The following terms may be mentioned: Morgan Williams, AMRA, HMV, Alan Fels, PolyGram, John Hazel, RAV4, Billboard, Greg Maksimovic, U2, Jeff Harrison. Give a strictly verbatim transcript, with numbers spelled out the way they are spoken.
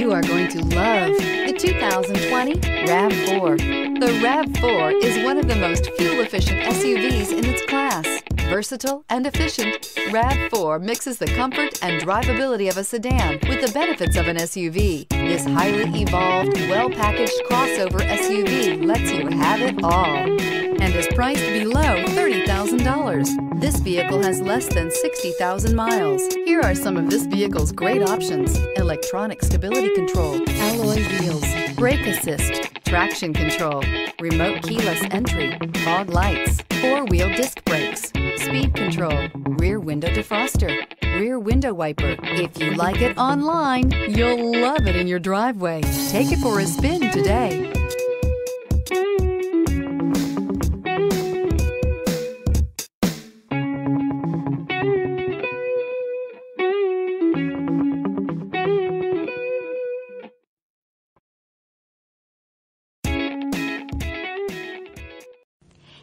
You are going to love the two thousand twenty RAV four. The RAV four is one of the most fuel-efficient S U Vs in its class. Versatile and efficient, RAV four mixes the comfort and drivability of a sedan with the benefits of an S U V. This highly evolved, well-packaged crossover S U V lets you have it all and is priced below thirty thousand dollars. This vehicle has less than sixty thousand miles. Here are some of this vehicle's great options: electronic stability control, alloy wheels, brake assist, traction control, remote keyless entry, fog lights, four-wheel disc brakes, speed control, rear window defroster, rear window wiper. If you like it online, you'll love it in your driveway. Take it for a spin today.